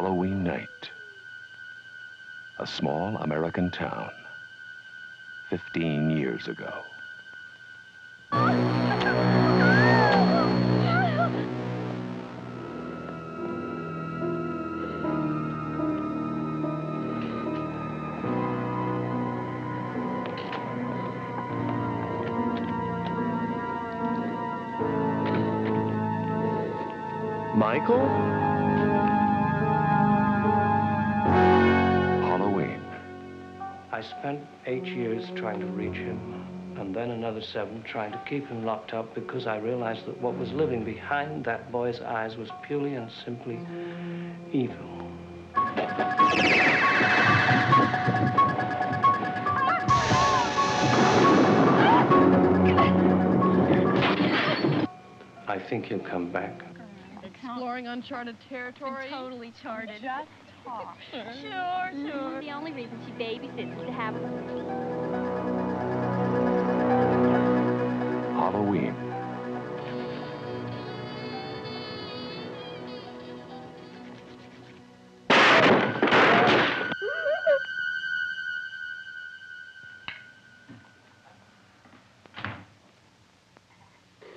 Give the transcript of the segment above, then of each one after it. Halloween night. A small American town, 15 years ago. Michael? Halloween. I spent 8 years trying to reach him, and then another 7 trying to keep him locked up because I realized that what was living behind that boy's eyes was purely and simply evil. I think he'll come back. Exploring uncharted territory. It's totally charted. Just talk. Sure. The only reason she babysits is to have a Halloween.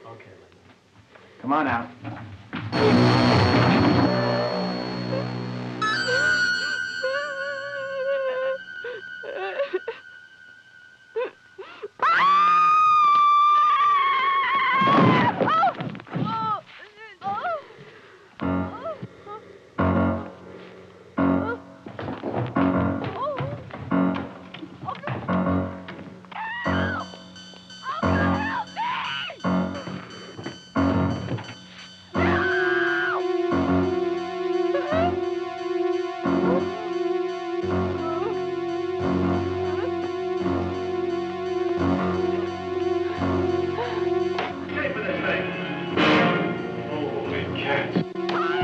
Okay, come on out. Pay for this thing. Holy cats.